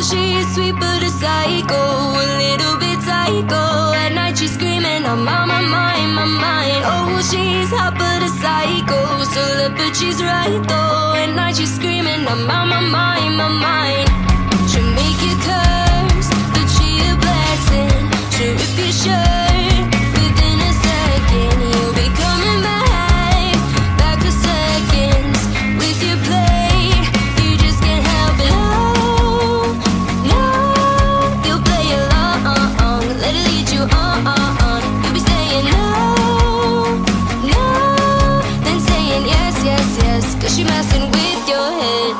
know she's sweet but a psycho, a little bit psycho. At night she's screaming, I'm on my mind, my mind. Oh, she's hot but a psycho, so look, but she's right though. At night she's screaming, I'm on my mind, my mind. She'll make you curse, but she a blessing. She'll rip your shirt within a second. You'll be coming back for seconds with your play. She messing with your head.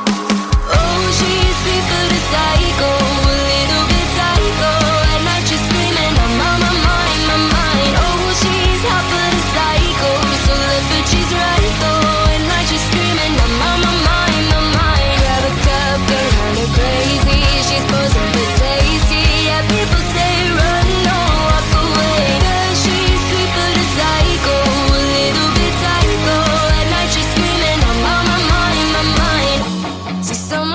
Oh, she's sweet but a psycho, a little bit psycho. At night she's screaming, I'm on my mind, my mind. Oh, she's hot but a psycho, so look, but she's right though. At night she's screaming, I'm on my mind, my mind. Grab a cup, get kind of crazy. She's posing but tasty. Yeah, people say run, no, walk away. Yeah, she's sweet but a psycho, a little bit psycho.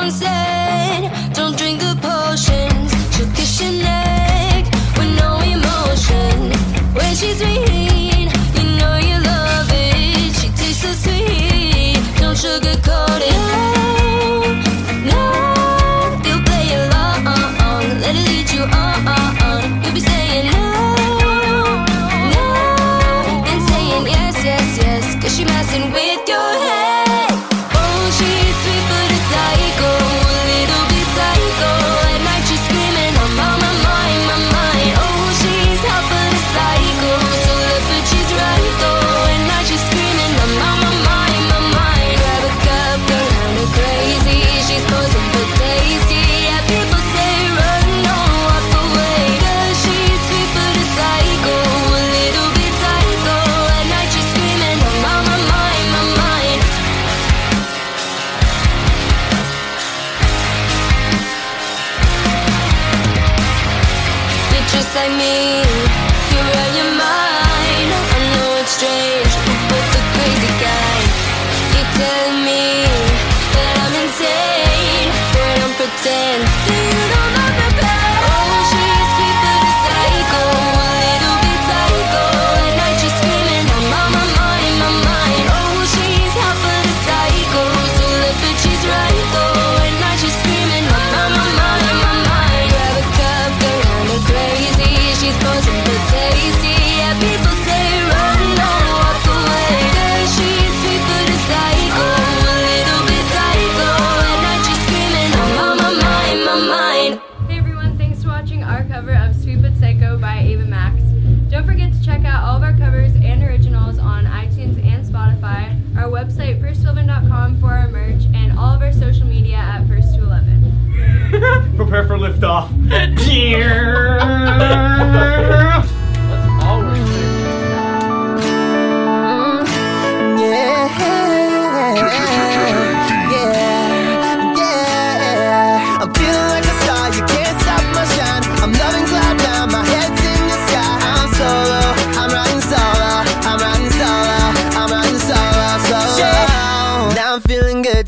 Said, don't drink the potions. She'll kiss your neck with no emotion. When she's mean, you know you love it. She tastes so sweet, don't sugarcoat it. No, no, they'll play along. Let it lead you on. You'll be saying no, no, and saying yes, yes, yes, 'cause she messing with your head. Just like me, you're out your mind. I know it's strange, but the crazy guy, you're telling me that I'm insane, but I don't pretend that you don't know the best. Oh, she's sweet but a psycho, a little bit psycho. At night she's screaming, I'm on my mind, my mind. Oh, she's hot but a psycho, so look, but she's right though. At night she's screaming, I'm on my mind, my mind. Grab a cup, girl, I'm a crazy. She's posing but tasty. Yeah, people say run, no, walk away. Yeah, she's sweet but a psycho, a little bit psycho. At night she's screaming, I'm on my mind, my mind. Hey everyone, thanks for watching our cover of Sweet But Psycho by Ava Max. Don't forget to check out all of our covers and originals on iTunes and Spotify, our website firstsylvan.com for our merch, and all of our social media at first211. Prepare for liftoff.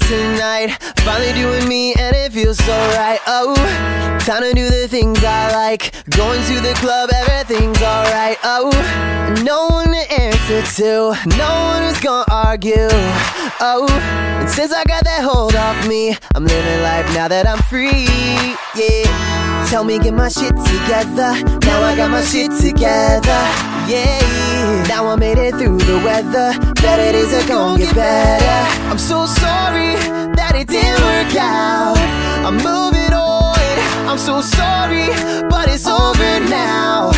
Tonight, finally doing me and it feels so right. Oh, time to do the things I like. Going to the club, everything's alright. Oh, no one to answer to, no one is gonna argue. Oh, and since I got that hold off me, I'm living life now that I'm free. Yeah, tell me get my shit together. Now I got my shit together. Yeah, now I made it through the weather. Better days are gonna get better. I'm so sorry that it didn't work out. I'm moving on. I'm so sorry, but it's over now.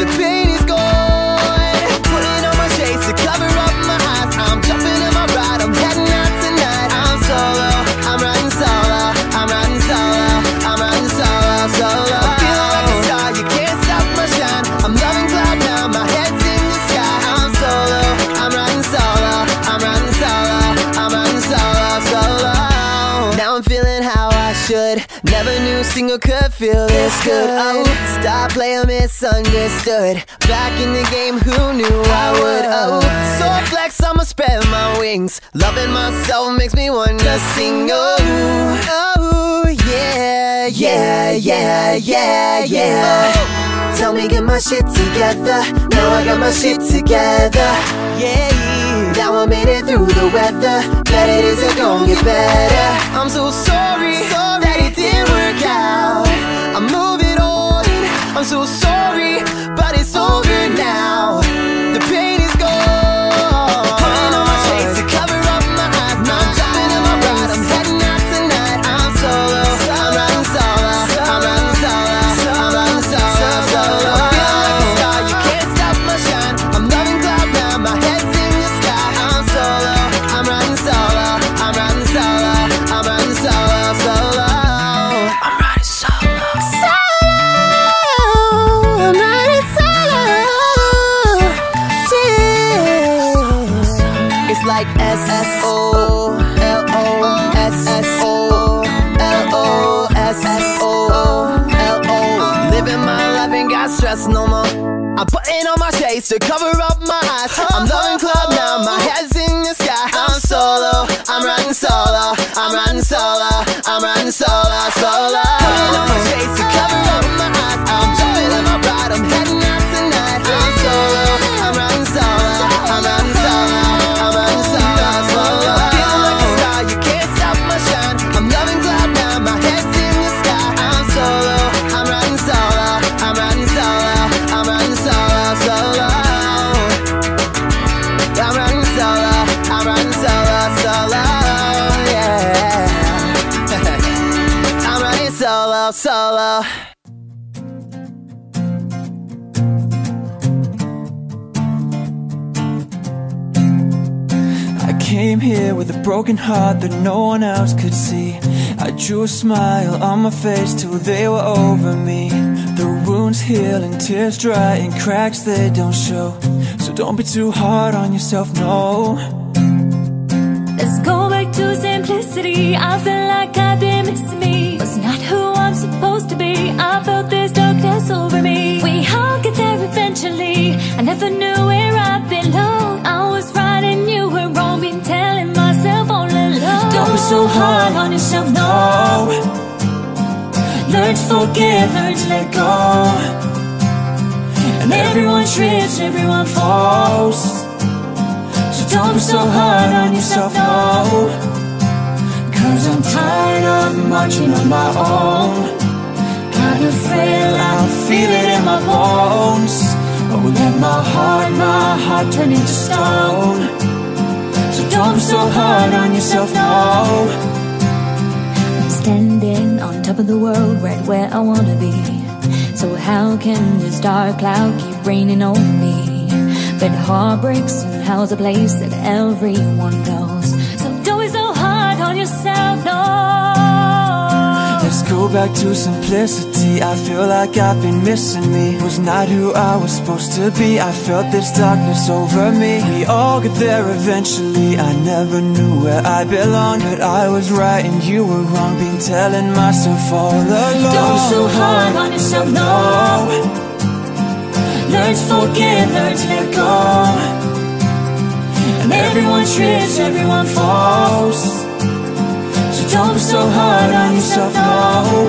The pain is gone. Putting on my shades to cover up my eyes. I'm jumping on my ride. I'm heading out tonight. I'm solo. I'm riding solo. I'm riding solo. I'm riding solo. Solo. I feel like a star. You can't stop my shine. I'm loving cloud now. My head's in the sky. I'm solo. I'm riding solo. I'm riding solo. Now I'm feeling how I should. Never knew a single could feel this good. Oh, star player misunderstood. Back in the game, who knew I would? Oh, so flex, I'ma spread my wings. Loving myself makes me wanna sing. Oh, oh yeah, yeah, yeah, yeah, yeah. Oh. Tell me, get my shit together. Now I got my shit together. Yeah. Now I made it through the weather. Bet it isn't gonna get better. I'm so sorry, sorry that it didn't work out. I'm moving on. I'm so sorry, but it's over now. The pain is gone. S-O-L-O-S-S-O-L-O-S-S-O-L-O. Living my life and got stress no more. I'm putting on my shades to cover up my eyes. I'm loving club now, my head's in the sky. I'm solo, I'm riding solo. I'm riding solo, I'm riding solo, solo. Putting on my shades to cover up my eyes. I'm jumping on my ride, I'm heading out tonight. I'm solo, I'm riding solo. I'm riding solo, I'm riding solo, solo. Solo. I came here with a broken heart that no one else could see. I drew a smile on my face till they were over me. The wounds heal and tears dry and cracks they don't show. So don't be too hard on yourself, no. Let's go back to simplicity. I feel like I've been missing me. Was not who I'm supposed to be. I felt this darkness over me. We all get there eventually. I never knew where I belonged. I was right and you were wrong. Been telling myself all alone. Don't be so hard on yourself, no. Learn to forgive, learn to let go. And everyone trips, everyone falls. So don't be so hard on yourself, no. 'Cause I'm tired of marching on my own. Kinda frail, I feel it in my bones. I will let my heart turn into stone. So don't be so hard on yourself, no. I'm standing on top of the world, right where I wanna be. So how can this dark cloud keep raining on me? But heartbreak somehow is a place that everyone goes. So don't be so hard on yourself. Go back to simplicity. I feel like I've been missing me. Was not who I was supposed to be. I felt this darkness over me. We all get there eventually. I never knew where I belonged, but I was right and you were wrong. Been telling myself all along. Don't be so hard on yourself, no. Learn to forgive, learn to let go. And everyone trips, everyone falls. Don't be so hard on yourself, no.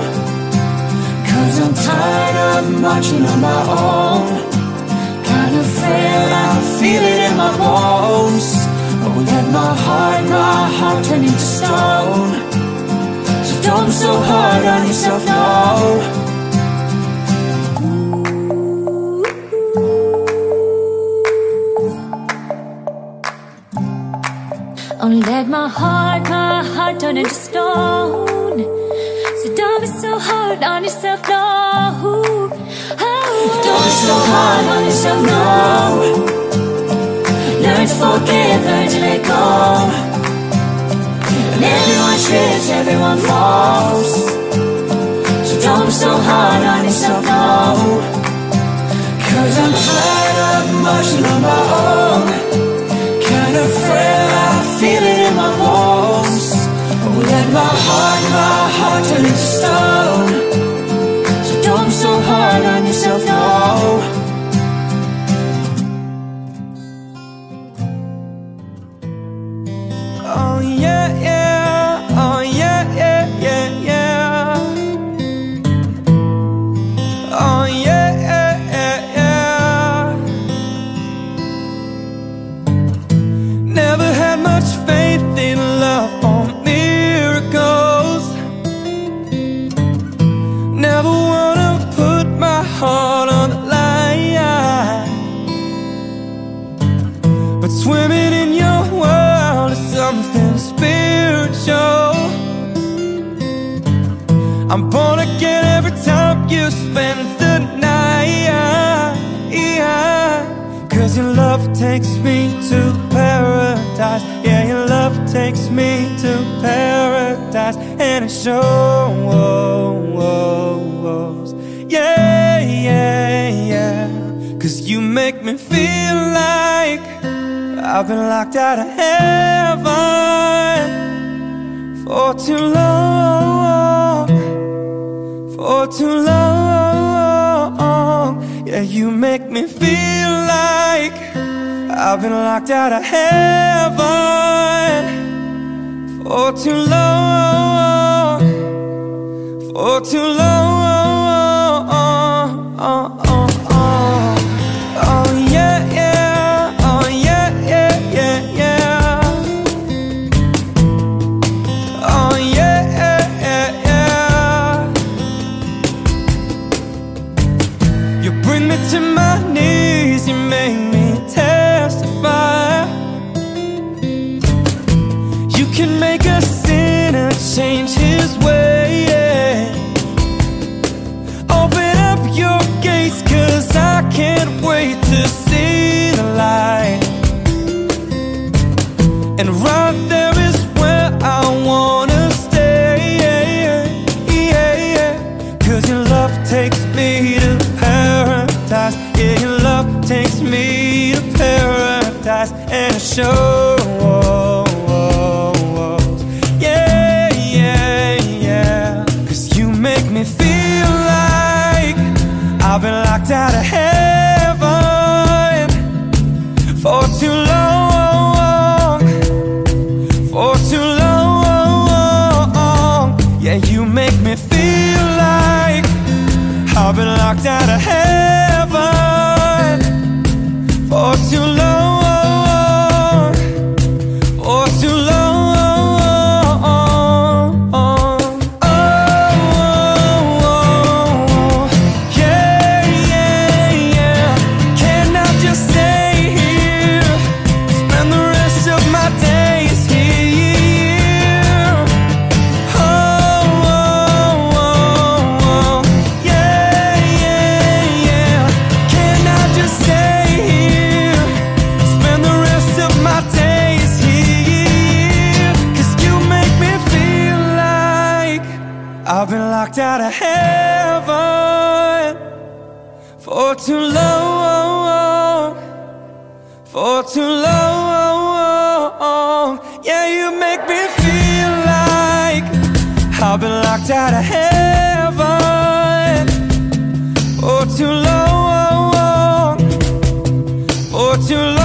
'Cause I'm tired of marching on my own. Kinda frail, I feel it in my bones. I will let my heart turn into stone. So don't be so hard on yourself, no. Don't let my heart turn into stone. So don't be so hard on yourself, no. Oh. Don't be so hard on yourself, no. Learn to forgive, learn to let go. And everyone trips, everyone falls. So don't be so hard on yourself, no. 'Cause I'm tired of marching on my own. Kinda frail, I feel it in my bones. I will let my heart turn into stone. So don't be so hard on yourself, no. Oh yeah, yeah, oh yeah, yeah, yeah, yeah. never wanna put my heart on the line, but swimming in your world is something spiritual. I'm born again every time you spend the night, 'cause your love takes me to paradise. Yeah, your love takes me to paradise, and it shows. Yeah, yeah, yeah. 'Cause you make me feel like I've been locked out of heaven for too long, for too long. Yeah, you make me feel like I've been locked out of heaven for too long, for too long. Oh yeah, yeah, oh yeah, yeah, yeah, yeah. Oh yeah, yeah, yeah, yeah. You bring me to my knees, you make me testify. You can make a sinner change his way. Open up your gates, 'cause I can't wait to see the light. And right there is where I wanna stay, 'cause your love takes me to paradise. Yeah, your love takes me to paradise, and it shows. Yeah, yeah, yeah. 'Cause you make me feel like I've been locked out of heaven for too long, for too long. Yeah, you make me feel like I've been locked out of heaven for too long, for too long. Oh, yeah, yeah, yeah. Can I just stay here? Spend the rest of my days here. Oh, yeah, yeah, yeah. Can I just stay here? Spend the rest of my days here. 'Cause you make me feel like I've been locked out of heaven for too long, for too long. Yeah, you make me feel like I've been locked out of heaven for too long, for too long.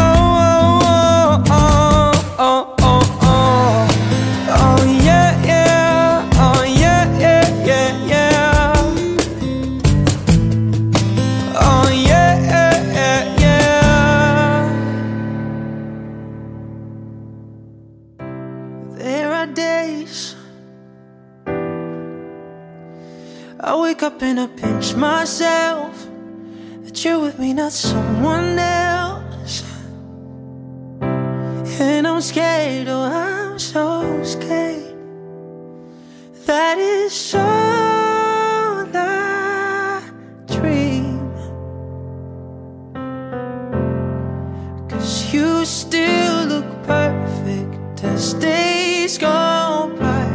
Oh yeah, yeah, oh yeah, yeah, yeah, yeah. Oh yeah, yeah, yeah, yeah. There are days I wake up and I pinch myself that you're with me, not someone else. And I'm scared, oh, I'm so scared. That is all I dream. 'Cause you still look perfect as days go by.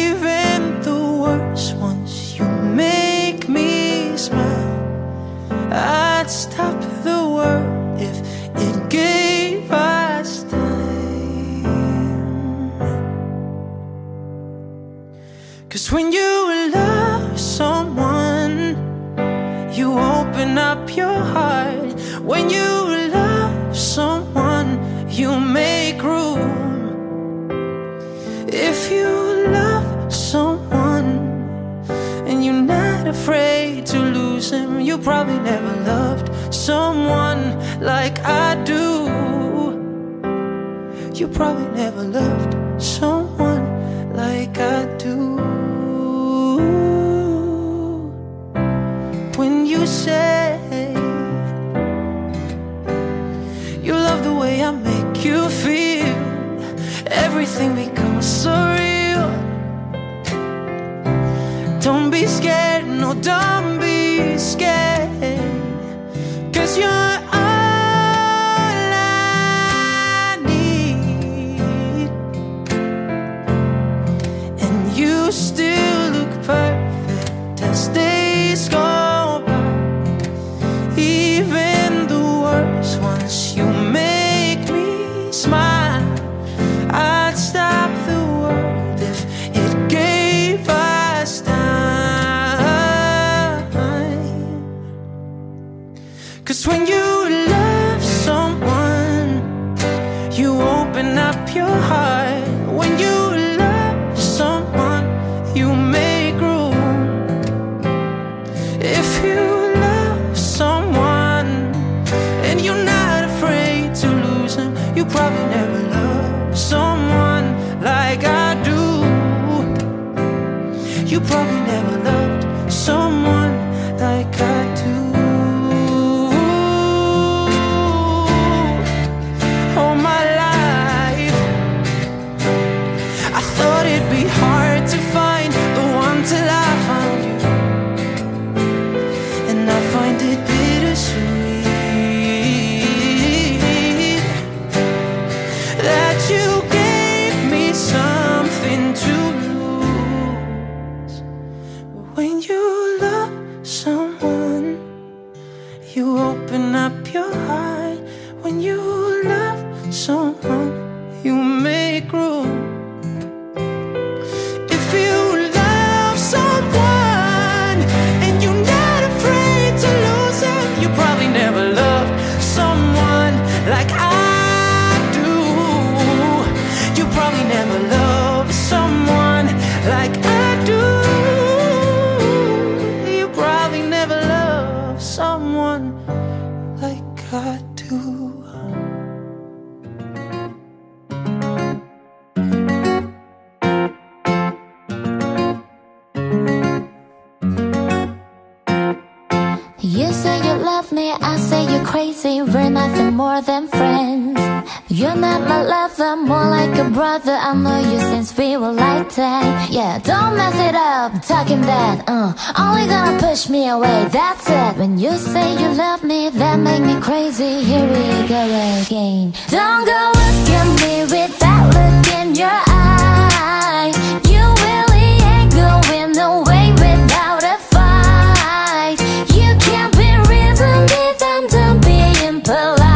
Even the worst ones, you make me smile. I'd stop the world if it gave us time. 'Cause when you love someone, you open up your heart. When you love someone, you make room. If you love someone and you're not afraid to lose him, you probably never loved someone like I do. You probably never loved someone like I do. everything becomes surreal. Don't be scared, no, don't be scared, 'cause you're all I need. And you still look perfect as days go by, even the worst ones. You make me smile. When you love someone, you open up your heart. When you love someone, you make room. If you love someone and you're not afraid to lose them, you probably never love someone like I do. You probably never loved someone like I do. When you love someone, you open up your heart. When you love someone, you make room. If you love someone and you're not afraid to lose them, you probably never loved someone like I do. You probably never loved someone like I do. Someone like I do. You say you love me, I say you're crazy. We're nothing more than friends. You're not my lover, more like a brother. I know you since we were like that. Yeah, don't mess it up, talking that only gonna push me away, that's it. When you say you love me, that make me crazy. Here we go again. Don't go look at me with that look in your eye. You really ain't going away without a fight. You can't be reasoned if I'm done being polite.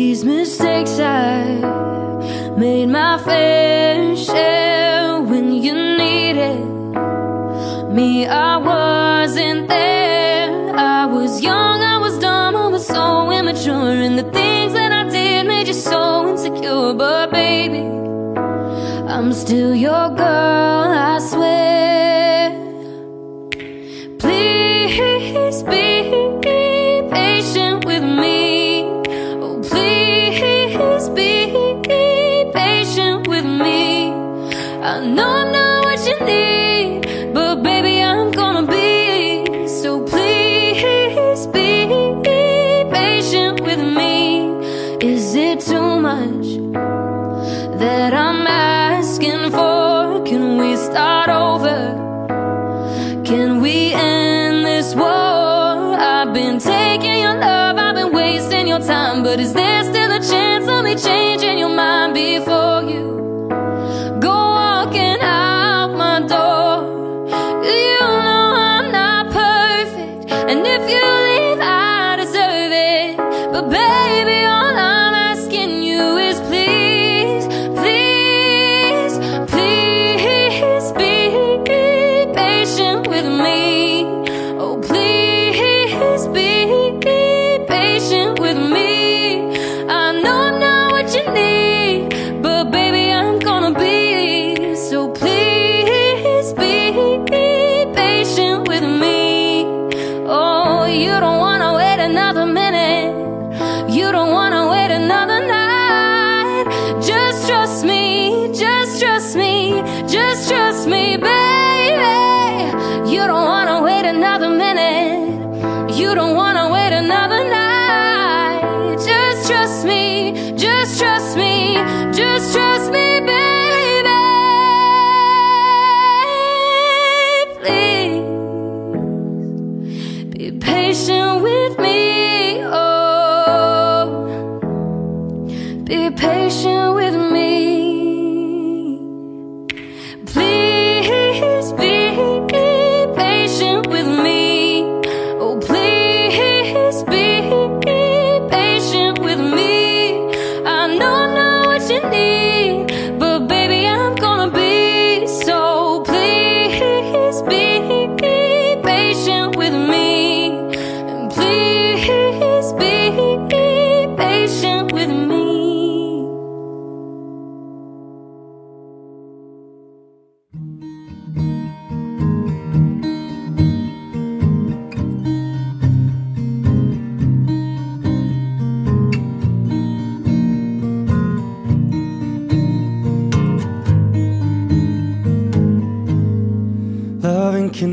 These mistakes I made my fair share. When you needed me, I wasn't there. I was young, I was dumb, I was so immature, and the things that I did made you so insecure. But baby, I I'm still your girl, I swear. Please be patient with me. Oh, please be patient with me. I know I'm not what you need, but baby, I'm gonna be. So please be patient with me. Is it too much that I'm asking for? Can we start over? Can we end this war? I've been taking your love, I've been wasting your time, but is there still a chance of me changing your mind before you go walking out my door? You know I'm not perfect, and if you leave, I deserve it. But baby, all I'm asking you is please, patient with me. Please be patient with me. Oh, please be patient with me. I know I'm not what you need, but baby, I'm gonna be. So please be patient with me. And please be patient with me. Loving can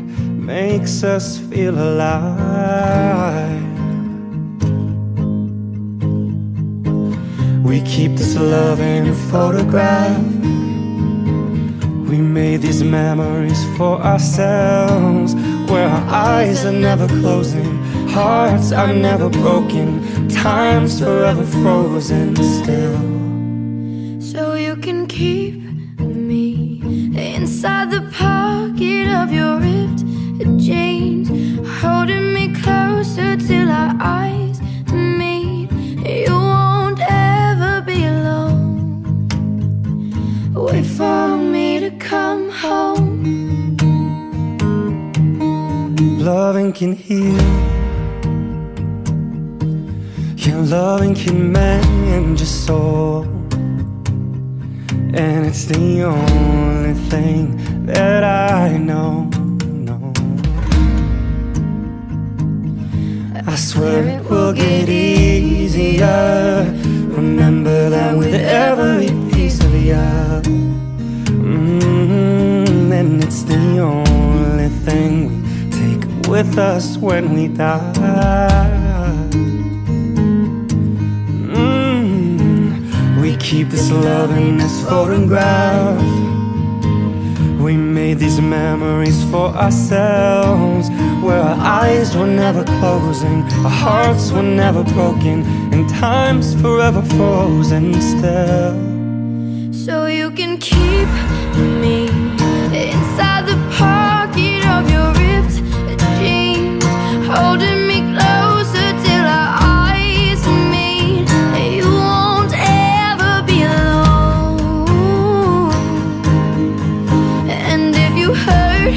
makes us feel alive. We keep this love in a photograph. We made these memories for ourselves, where our eyes are never closing, hearts are never broken, time's forever frozen still. So you can keep me inside the pocket of your ripped jeans, holding me closer till our eyes meet. You won't ever be alone. Wait for me to come home. Loving can heal, yeah, loving can mend your soul, and it's the only thing that I know. I swear it will get easier. Remember that with every piece of you. And it's the only thing we take with us when we die. We keep this love in this photograph. We made these memories for ourselves, where our eyes were never closing, our hearts were never broken, and time's forever frozen still. So you can keep me inside the pocket of your ripped jeans, holding me closer till our eyes meet. You won't ever be alone, and if you hurt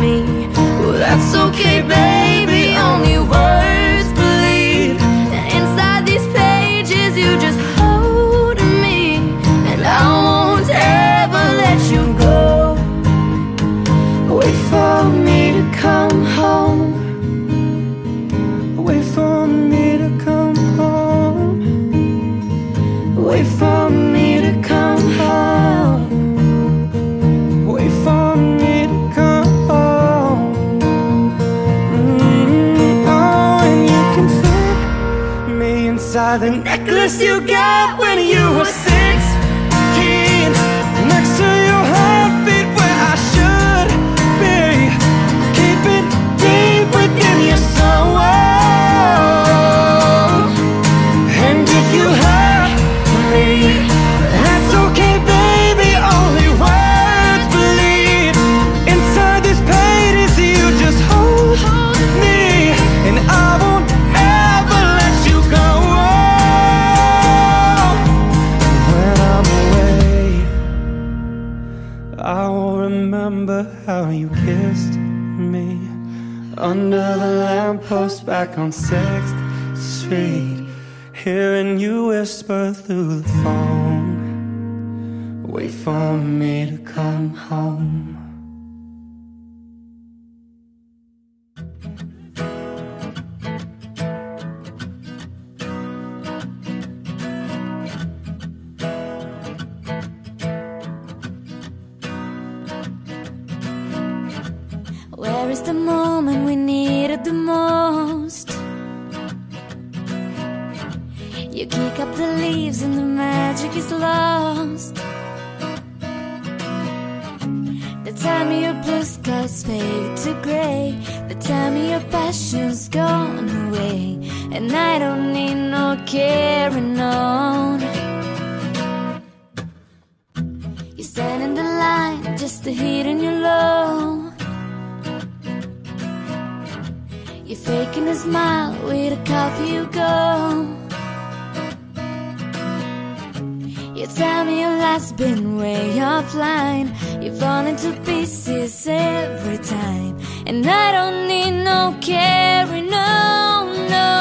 me, well, that's okay, baby, only words bleed. Inside these pages you just hold me, and I won't ever let you go. Wait for me to come home, wait for me to come home, wait for me to come home, wait for me. Inside the necklace you got when you were 16, next to your heartbeat where I should be, keep it deep within your soul. And if you hurt me, that's okay, baby, only words bleed. Inside these pages you just hold me, and I won't ever let you go. I will remember how you kissed me under the lamppost back on 6th Street, hearing you whisper through the phone, wait for me to come home. Where is the moment we needed the most? You kick up the leaves and the magic is lost. The time of your blue skies fade to grey, the time of your passion's gone away, and I don't need no carrying on. You stand in the line just to hit in your low, you're faking a smile with a coffee you go. You tell me your life's been way offline, you fall into pieces every time, and I don't need no carry, no, no,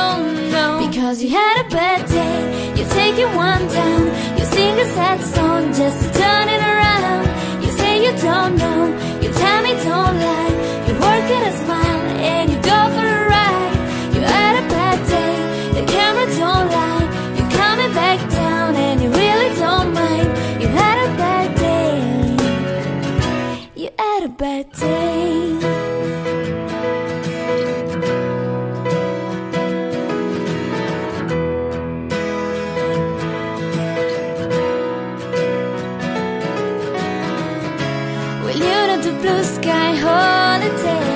no. Because you had a bad day, you take it one down, you sing a sad song just to turn it around. You say you don't know, you tell me don't lie, you work at a smile and you go for a ride. You had a bad day, the camera don't lie, you're coming back down and you really don't mind. You had a bad day, you had a bad day. Blue sky holiday,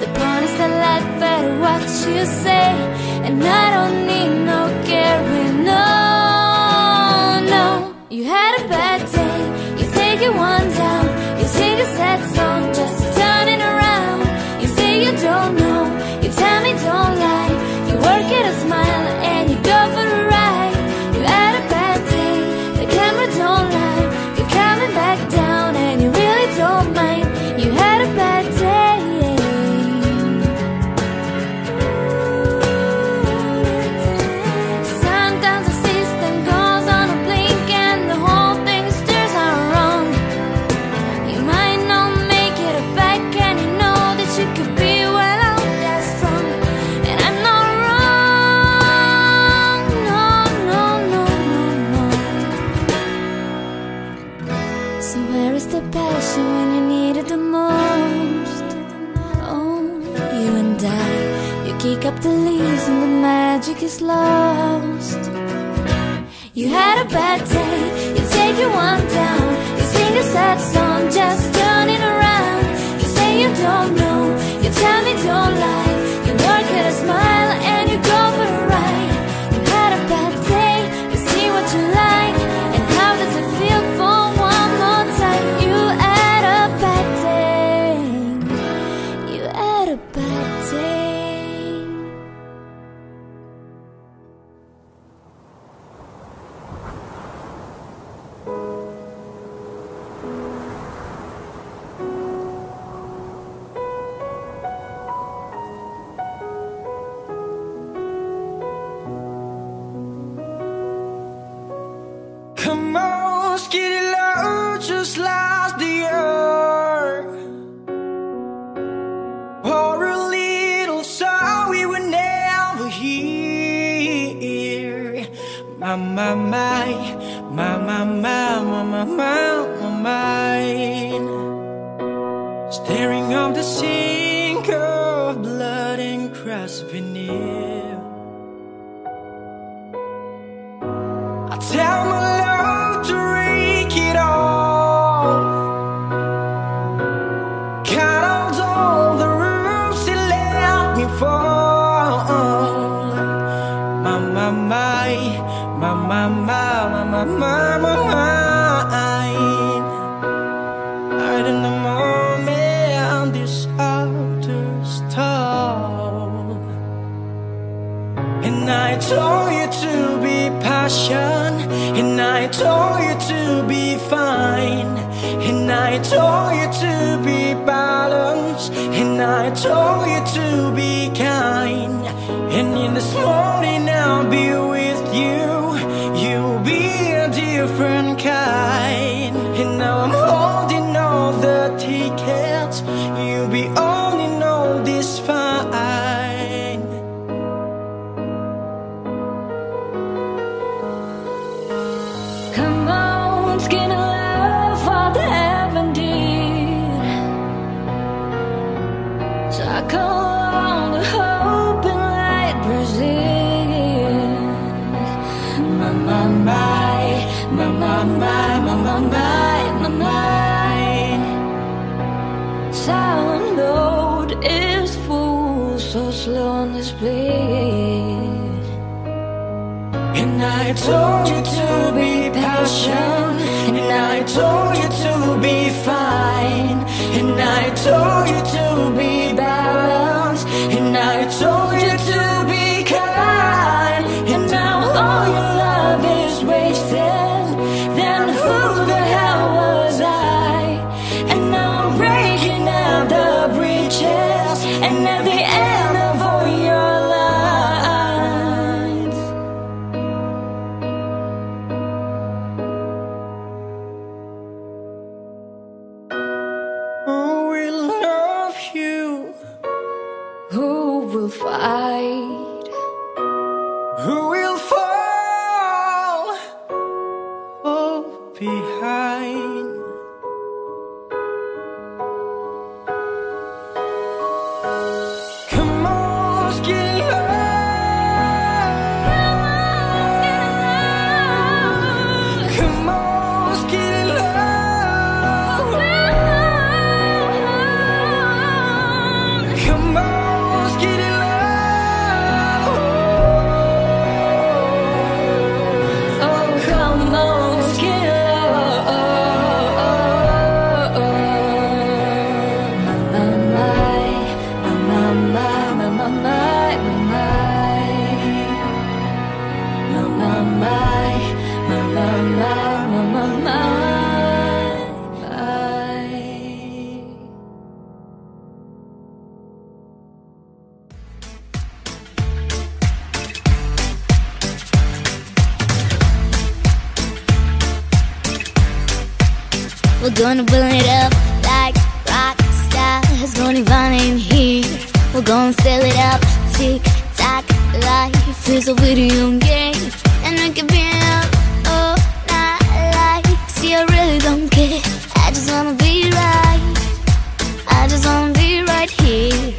the point is that life at what you say, and I don't need no caring, no, no. You had a bad day, you take it one down, you sing a sad song just to turn it around. You say you don't know, you tell me don't lie, you work at a smile and you go for a ride. You had a bad day, the camera don't lie, you're coming back down and you really don't mind. You had a bad day. Sometimes the system goes on a blink and the whole thing stirs out wrong. You might not make it back and you know that you could be well out there strong. And I'm not wrong, no, no, no, no, no. So where is the passion when you needed the most? Oh, you and I, you kick up the leaves and the magic is lost. You had a bad day, you take it one down, you sing a sad song, just turn it around. You say you don't know, you tell me don't lie, you work at a smile and you go for a ride. You had a bad day, you see what you like, and how does it feel for one more time? You had a bad day. mind. Staring off the sink of blood and crust veneer, I tell my love to wreak it all. Cut out all the roofs it let me fall. My right in the moment on this outer star. And I told you to be passion, and I told you to be fine, and I told you to be balanced, and I told you to be kind. And in this morning I'll be with you, different kind. And now I'm holding all the tickets, you'll be owning all this fine. Come on, skin alive for the heaven did. So I call on the hope and light Brazil. My mind. Silent load is full, so slow on this blade. And I told you to be passion, and I told you to be fine, and I told you to be balanced, and I told you to be kind. And now all your love is wasted. And at the end of all your lines, who will love you? Who will fight? Who will fall? Oh, behind. We're gonna burn it up like rock stars. Gonna run in here. We're gonna sell it up. Tick tock, life is a video game, and I can bring it up all night. Like, see, I really don't care. I just wanna be right. I just wanna be right here.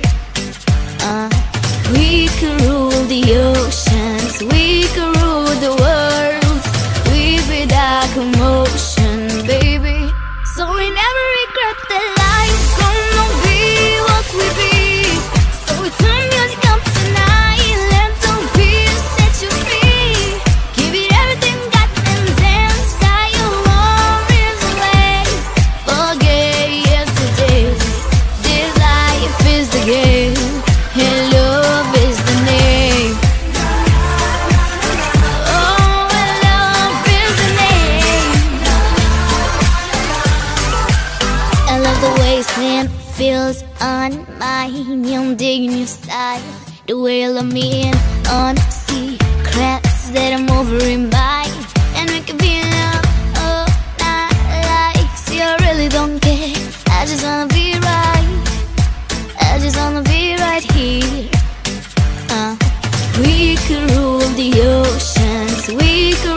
We could rule the oceans. We could rule the world. We be that commotion, baby. So we never regret the life, gonna be what we be. So we turn music up tonight, let the beat set you free. Give it everything we got and dance, tie your worries away. Forget yesterday, this life is the game, and love is the name. Oh, and love is the name. I love the way sand feels on my young day, new style. The way I love me in on secrets that I'm over in by. And we can be in love all night. Like, see, I really don't care. I just wanna be right. I just wanna be right here. We could rule the oceans. We could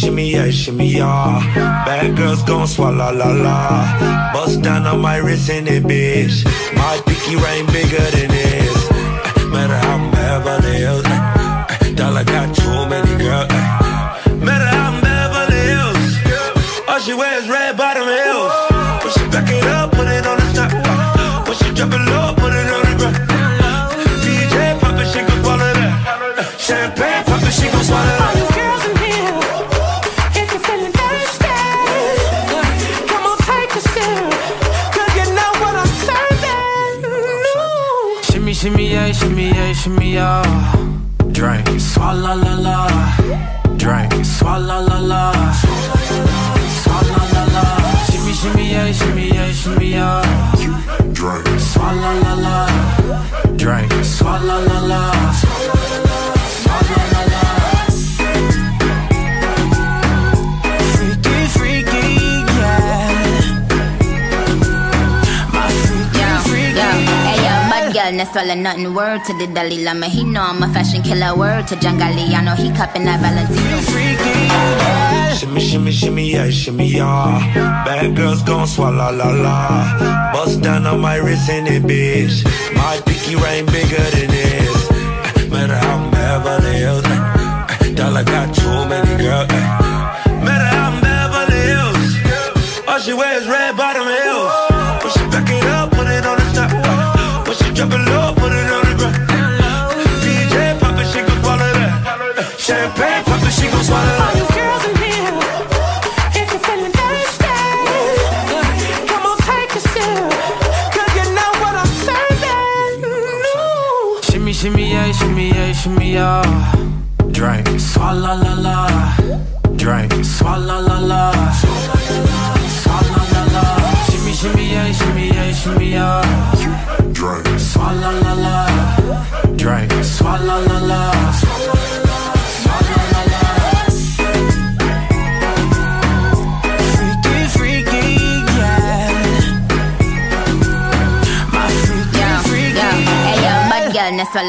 shimmy, yeah, shimmy, yeah. Bad girls gon' swallow, la, la. Bust down on my wrist in it, bitch. My pinky ring bigger than this. Matter how I'm Beverly Hills. Dollar got too many girls. Matter how I'm Beverly Hills. All she wears red bottom heels. When she back it up, put it on the top. When she drop it low, put it on the ground. DJ pop it, she gon' swallow that. Champagne pop it, she gon' swallow that. Shimmy, yeah, shimmy, yeah, shimmy, yeah. Drink, swalla la la. Drink, swalla la la. Swalla la la. Shimmy, shimmy, yeah, shimmy, yeah, shimmy, yeah. Drink, swalla la la. Drink, swalla la la. Swalla la la. Freaky, freaky, yeah. My freaky, freaky, yeah. Girl, not swallow nothing, word to the Dalai Lama. He know I'm a fashion killer, word to John Galliano. He cupping that Valentino. Shimmy, shimmy, shimmy, yeah, shimmy, yeah. Bad girls gon' swallow, la, la. Bust down on my wrist in it, bitch. My pinky ring bigger than this. Matter how I'm Beverly Hills. Dollar got too many girls. Matter how I'm Beverly Hills. All she wears red bottom heels. When she back it up, put it on the top. Drop it low, put it on the ground. DJ pop it, she gon' swallow that. Champagne pop it, she gon' swallow that. All you girls in here, if you're feeling thirsty, come on, take a sip, 'cause you know what I'm serving. No. Shimmy, shimmy, yeah, shimmy, yeah, shimmy, yeah. Drink, swalla la la. Drink, swalla la la. Swalla la la. Shimmy, shimmy, yeah, shimmy, yeah, shimmy, yeah. Drink, swalla la la. Drink, swalla la la. Swalla la la. Freaky, freaky, yeah. My freaky, yeah, freaky, yeah. Hey yo, bad girl, not swallow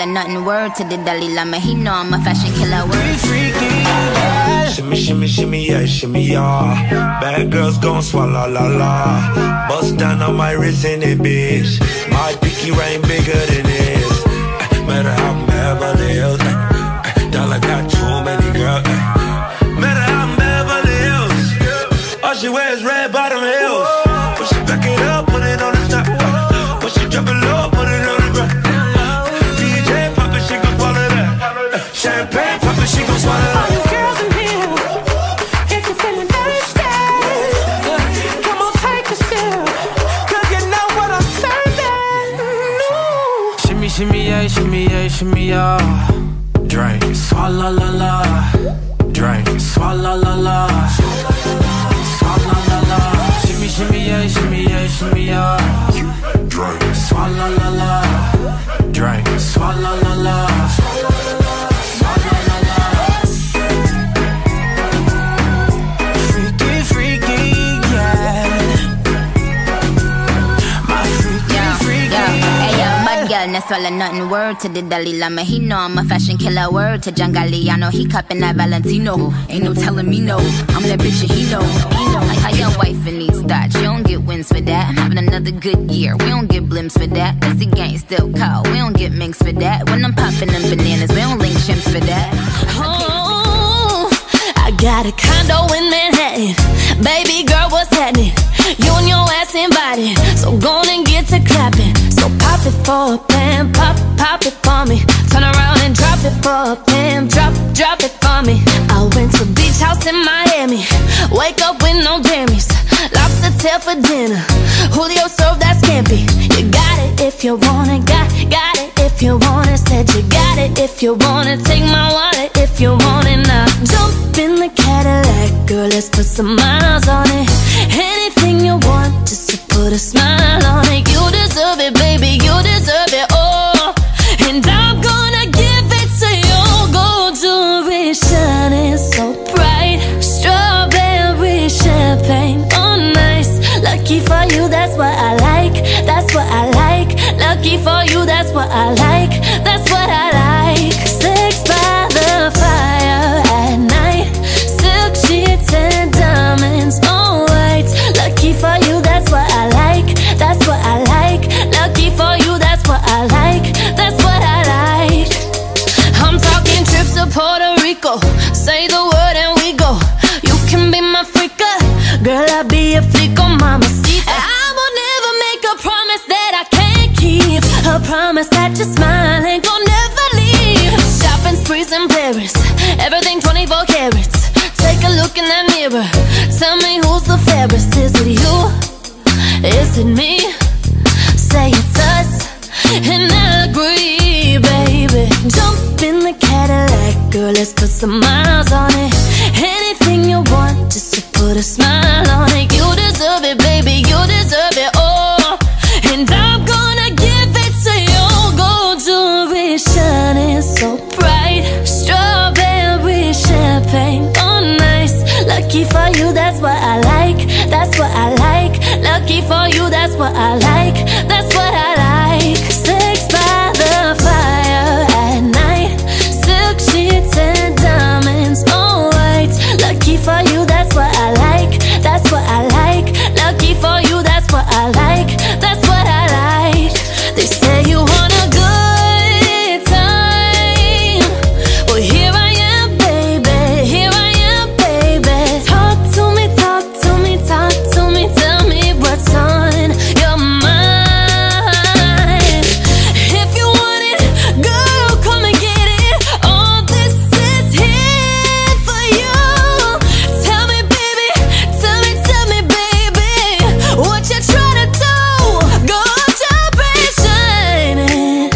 nothing, word to the Dalai Lama. He know I'm a fashion killer, word. Freaky, yeah. Shimmy, shimmy, shimmy, yeah, shimmy, yeah. Bad girls gon' swallow, la la. Bust down on my wrist in it, bitch. My pinky ring bigger than this. Matter how I'm Beverly Hills. Dollar got too many girls. Matter how I'm Beverly Hills. All she wears red bottom heels. When she back it up, put it on the top. When she drop it low, put it on the ground. DJ pop it, she gon' swallow that. Champagne pop it, she gon' swallow that. Shimmy, yeah, shimmy, yeah, shimmy, yeah. Drink, swalla la la. Drink, swalla la la. Swalla la la. Shimmy, shimmy, yeah, shimmy, yeah, shimmy, yeah. Drink, swalla la la. Drink, swalla la la. Swalla la la. Freaky, freaky, yeah. My freaky, freaky, yeah. Girl, not swallow nothing, word to the Dalai Lama. He know I'm a fashion killer, word to John Galliano. He cupping that Valentino. Ain't no telling me no. I'm that bitch and he know. I got wife in these thoughts. You don't get wins for that. I'm having another good year. We don't get blimps for that. That's the gang still call. We don't get minks for that. When I'm popping them bananas, we don't link chimps for that. Oh, I got a condo in Manhattan. Baby girl, what's happening? You and your ass invited, so go on and get to clapping. So pop it for a plan, pop, pop it for me. Turn around and drop it for a plan, drop, drop it for me. I went to beach house in Miami, wake up with no jammies. Lobster tail for dinner, Julio served that scampi. You got it if you want it, got it if you want it. Said you got it if you want it, take my wallet if you want it now. Jump in the Cadillac, girl, let's put some miles on it. Anything you want, just to put a smile on it. You deserve it, baby, you deserve it all. And I'm gonna give it to you. Gold jewelry shining so bright, strawberry champagne, oh nice. Lucky for you, that's what I like, that's what I like. Lucky for you, that's what I like, that's what I like. Sex by the fire at night, silk sheets Girl, I'll be a freak on mamacita. I will never make a promise that I can't keep. A promise that your smile ain't gon' never leave. Shopping sprees in Paris, everything 24 carats. Take a look in that mirror, tell me who's the fairest. Is it you? Is it me? Say it's us, and I'll agree, baby. Jump in the Cadillac, girl, let's put some miles on it. Anything you want, just to put a smile on it. You deserve it, baby, you deserve it all, and I'm gonna give it to you. Gold jewelry shining so bright, strawberry champagne on ice. Lucky for you, that's what I like, that's what I like. Lucky for you, that's what I like, that's what I like. Sex by the fire at night, silk sheets and diamonds on white. Lucky for you, that's what I like, that's what I like. Lucky for you, that's what I like, that's what I like. They say you want a good time, well here I am, baby. Talk to me, talk to me, talk to me, tell me what's on your mind. If you want it, girl, come and get it. All this is here for you. Tell me, baby, tell me, baby, what you trying to do? Gold jewelry shining,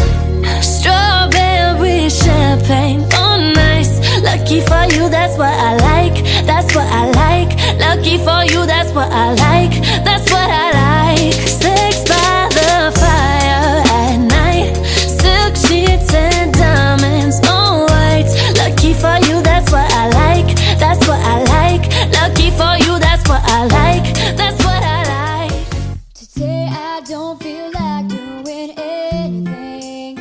strawberry champagne on ice. Lucky for you, that's what I like, that's what I like. Lucky for you, that's what I like, that's what I like. Sex by the fire at night, silk sheets and diamonds on white. Lucky for you, that's what I like, that's what I like. Lucky for you, that's what I like, that's what I like. Today I don't feel like doing anything.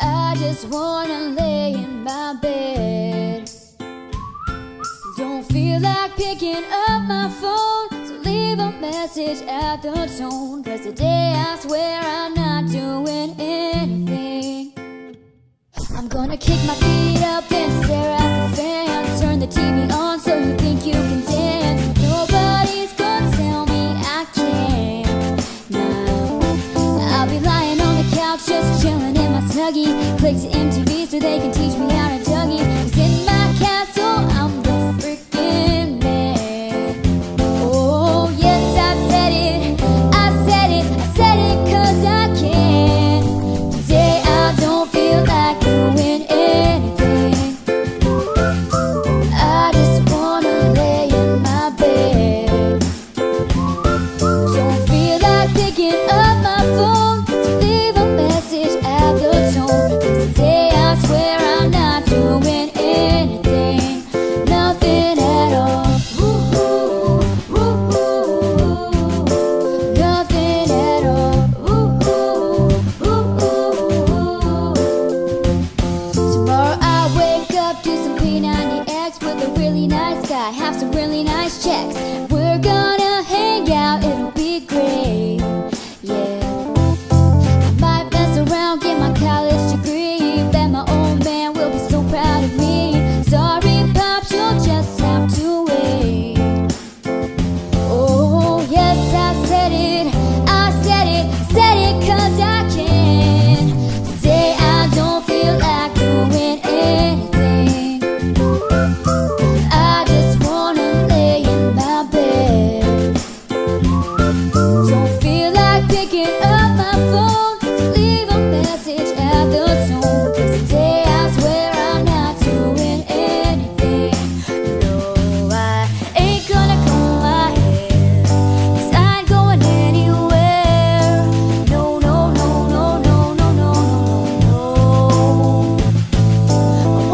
I just wanna lay in my bed. Don't feel like picking up my phone, so leave a message at the tone. Cause today I swear I'm not doing anything. I'm gonna kick my feet up and stare at the fan. Turn the TV on so you think you can dance. Nobody's gonna tell me I can't. No, I'll be lying on the couch just chilling in my Snuggie. Click to MTV so they can teach me how to Dougie. 'Cause in my castle I'm the freaking man. Oh yes, I said it, I said it, I said it. 'Cause I can. Today I don't feel like doing anything. I just wanna lay in my bed. Don't feel like picking up my phone to leave a message at the tone. 'Cause today I swear I'm not doing anything, nothing at all. Ooh, ooh, ooh, ooh. Nothing at all. Ooh, ooh, ooh, ooh. Tomorrow I wake up, do some P90X with a really nice guy, have some really nice checks. We're gonna hang out, it'll be great. Yeah, I might mess around, get my college degree. Bet my old man will be so proud of me. Sorry, Pops, you'll just have to wait. Oh yes, I said it, I said it, I said it. 'Cause I can. Today I don't feel like doing anything. I just wanna lay in my bed. Don't feel like picking up my phone to leave a message at the tone. 'Cause today I swear I'm not doing anything. No, I ain't gonna comb my hair, 'cause I ain't going anywhere. No, no, no, no, no, no, no, no, no.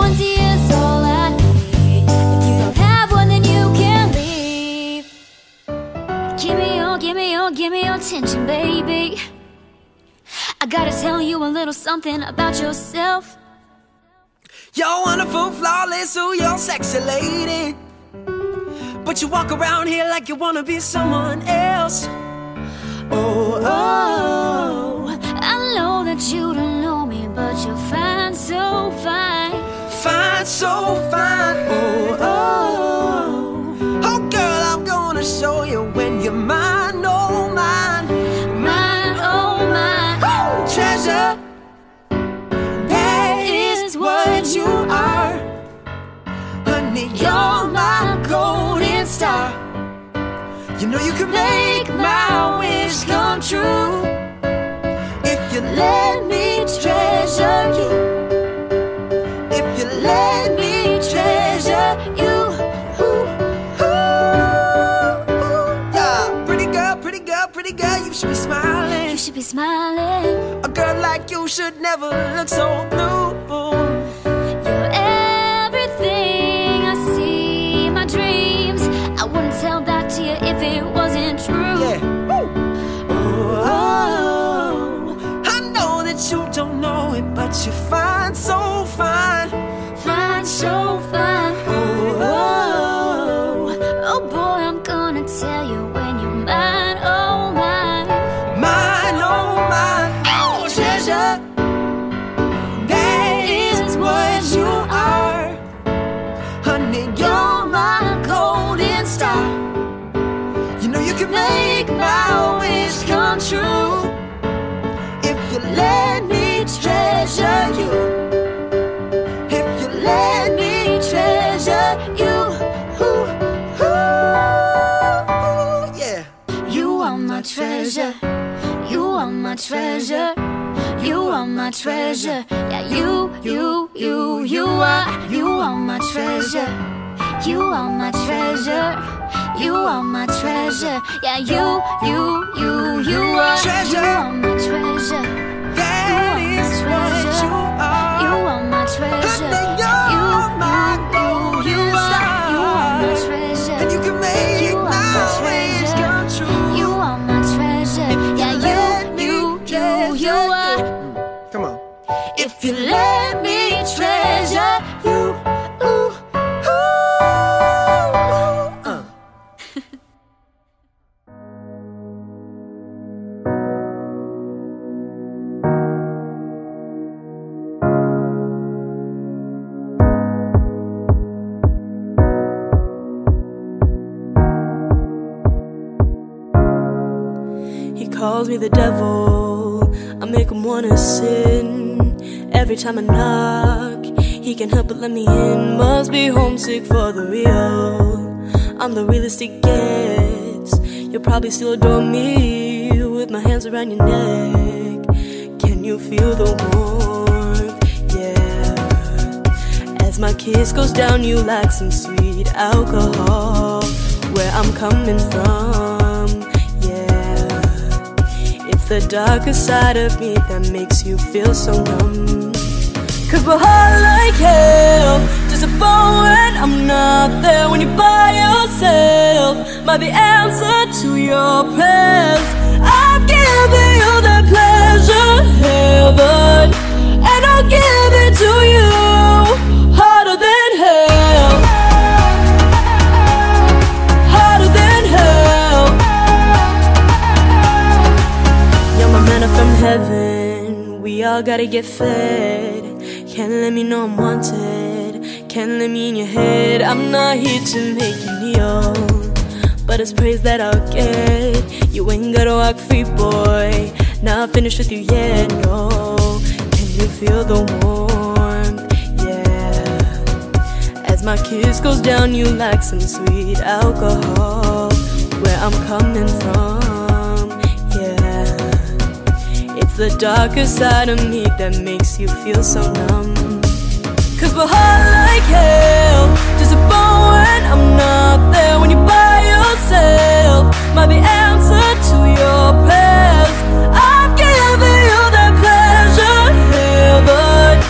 One tea is all I need. If you don't have one, then you can leave. Give me your, give me your, give me your attention, baby. I gotta tell you a little something about yourself. You're wonderful, flawless, ooh, you're sexy lady. But you walk around here like you wanna be someone else. Oh, oh, I know that you don't know me, but you're fine, so fine. Fine, so fine. Oh, oh, oh, girl, know you can make my wish come true if you let me treasure you. If you let me treasure you. Ooh, ooh, ooh, yeah. Pretty girl, pretty girl, pretty girl, you should be smiling. You should be smiling. A girl like you should never look so blue. Tell that to you if it wasn't true. Yeah. Oh, I know that you don't know it, but you find so fine, find so fine. Oh, oh boy, I'm gonna tell you when you're mine, oh mine, mine, oh mine. Oh treasure, that is what you are, honey. You're my golden star. You know you can make my wish come true if you let me treasure you. If you let me treasure you. Ooh, ooh, yeah. You are my treasure. You are my treasure. You are my treasure. Yeah, you are. You are my treasure. You are my treasure. You are my treasure. Yeah, you are. Treasure. You are my treasure. That you is treasure. What you are. You are my treasure. Honey, you're my golden star. You are my treasure. And you can make my wish come true. You are my treasure. Yeah, you are. Come on. If you let me treasure you. Calls me the devil, I make him wanna sin. Every time I knock, he can't help but let me in. Must be homesick for the real, I'm the realest it gets. You'll probably still adore me with my hands around your neck. Can you feel the warmth? Yeah. As my kiss goes down you like some sweet alcohol. Where I'm coming from, the darker side of me that makes you feel so numb. Cause we're hot like hell, disappointed I'm not there. When you're by yourself, might be answer to your prayers. I'll give you that pleasure, heaven, and I'll give it to you harder than hell. From heaven, we all gotta get fed. Can't let me know I'm wanted. Can't let me in your head. I'm not here to make you kneel, but it's praise that I'll get. You ain't gotta walk free, boy. Not finished with you yet, no. Can you feel the warmth? Yeah. As my kiss goes down you like some sweet alcohol. Where I'm coming from, the darker side of me that makes you feel so numb. Cause we're hot like hell, disappointed I'm not there. When you're by yourself, might be answer to your prayers. I'll give you that pleasure, heaven,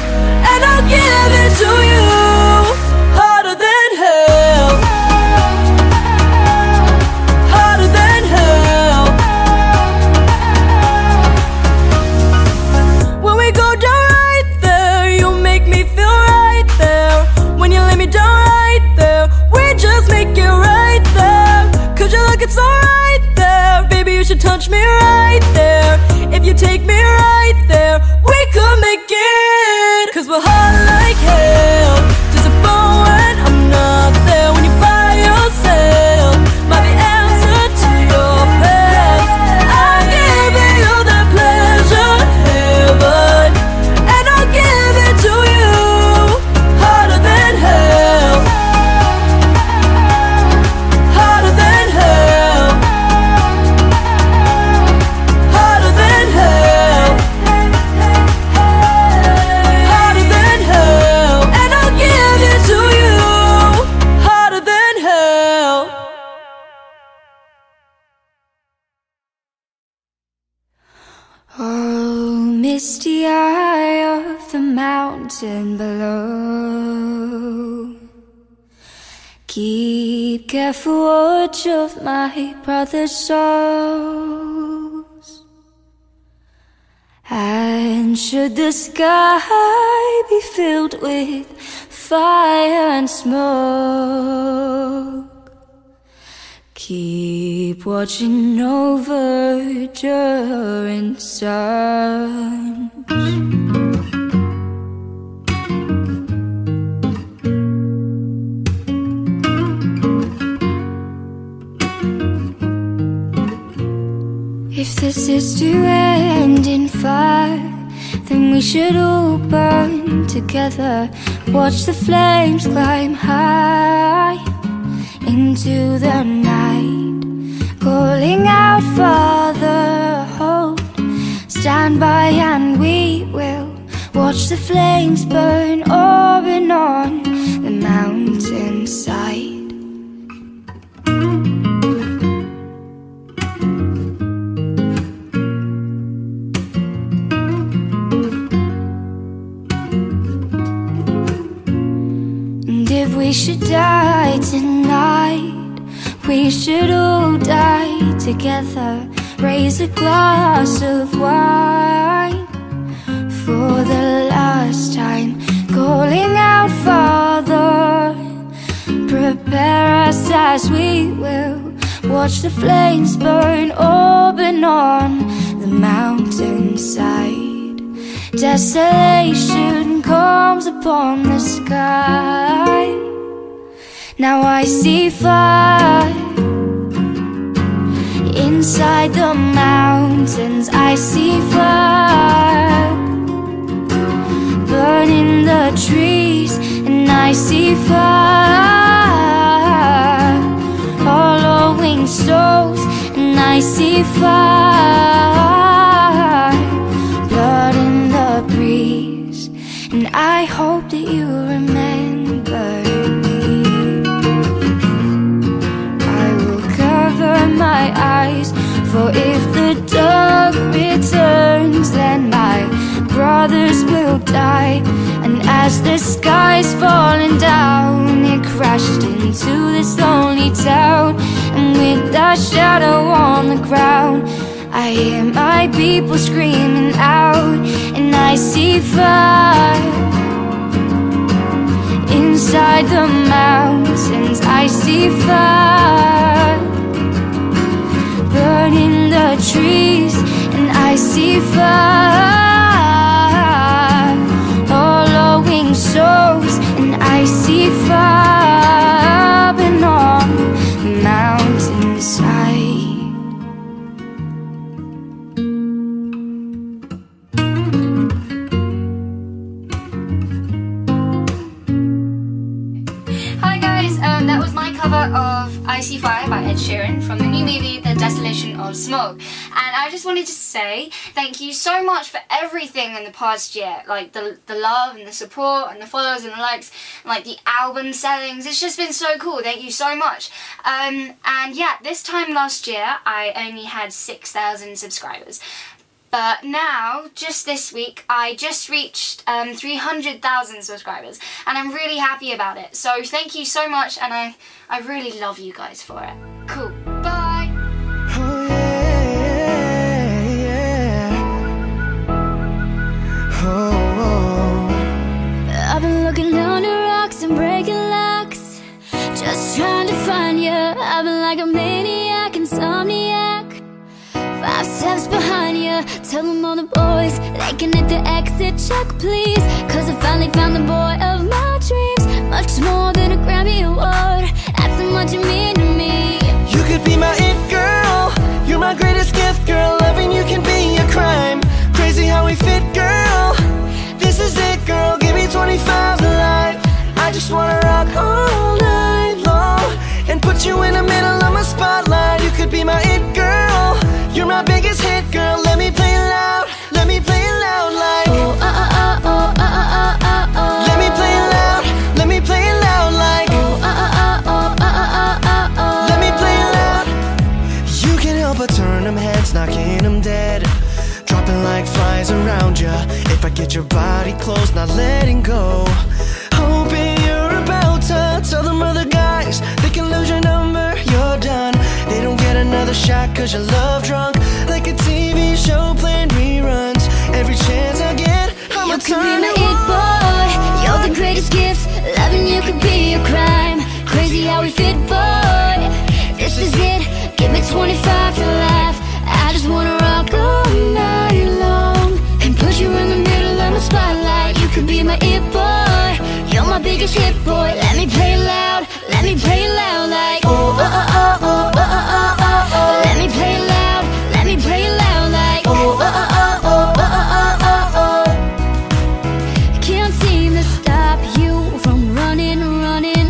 and I'll give it to you harder than hell. mountain below. Keep careful watch of my brother's souls, and should the sky be filled with fire and smoke, keep watching over during sun. If this is to end in fire, then we should all burn together. Watch the flames climb high into the night, calling out, Father, hold, stand by and we will watch the flames burn over and on the mountainside. And if we should die tonight, we should all die together. Raise a glass of wine for the last time, calling out, Father, prepare us as we will watch the flames burn open on the mountainside. Desolation comes upon the sky. Now I see fire inside the mountains. I see fire burning the trees, and I see fire hollowing souls, and I see fire blood in the breeze. And I hope that you remember my eyes, for if the dark returns, then my brothers will die. And as the sky's falling down, it crashed into this lonely town, and with a shadow on the ground, I hear my people screaming out. And I see fire inside the mountains. I see fire burning the trees, and I see fire hollowing souls, and I see fire up and on the mountainside. That was my cover of I See Fire by Ed Sheeran from the new movie The Desolation of Smog. And I just wanted to say thank you so much for everything in the past year, like the love and the support and the follows and the likes, and like the album sellings. It's just been so cool. Thank you so much. And yeah, this time last year I only had 6,000 subscribers. But now, just this week, I just reached 300,000 subscribers, and I'm really happy about it. So thank you so much, and I really love you guys for it. Cool. Bye! Oh yeah, yeah. Oh, oh. I've been looking under rocks and breaking locks, just trying to find you. I've been like a maniac, insomniac, 5 steps behind you. Tell them all the boys they can hit the exit check, please, 'cause I finally found the boy of my dreams. Much more than a Grammy award, that's how much you mean to me. You could be my it girl, you're my greatest gift, girl. Loving you can be a crime, crazy how we fit, girl. This is it, girl, give me 25 to life. I just wanna rock all night long and put you in the middle of my spotlight. You could be my it girl, you're my biggest hit, girl. Let me play it loud, let me play it loud, like oh, let me play it loud, let me play it loud, like oh, let me play it loud. You can't help but turn them heads, knocking them dead, dropping like flies around ya. If I get your body close, not let 'cause you're love drunk, like a TV show playing reruns. Every chance I get, I'ma turn it on. You could be my it boy, you're the greatest gift. Loving you could be a crime. Crazy how we fit, boy. This is it, give me 25 for life. I just wanna rock all night long and put you in the middle of the spotlight. You could be my it boy, you're my biggest hit, boy. Let me play loud, let me play loud, like oh oh oh oh oh oh oh oh oh. Let me play loud, let me play loud, like oh oh oh oh oh oh oh oh. I can't seem to stop you from running, running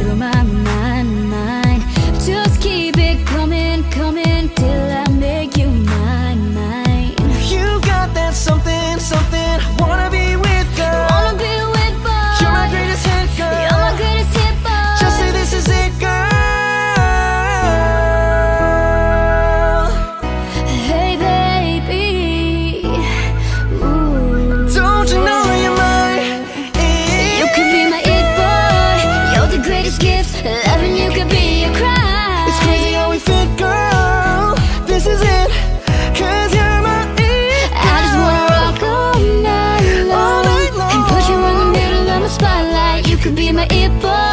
through my mind. Just keep it coming, coming till I make you mine, mine. You got that something, something I wanna be with, girl. I wanna be with, boy. You're my greatest hit, girl. You're my greatest hit. This is it, girl. Hey, baby. Ooh. Don't you know you're mine? You could be my it boy. You're the greatest gift. Loving you could be a crime. It's crazy how we fit, girl. This is it, 'cause you're my it girl. I just wanna rock all night long, and put you in the middle of my spotlight. You could be my it boy.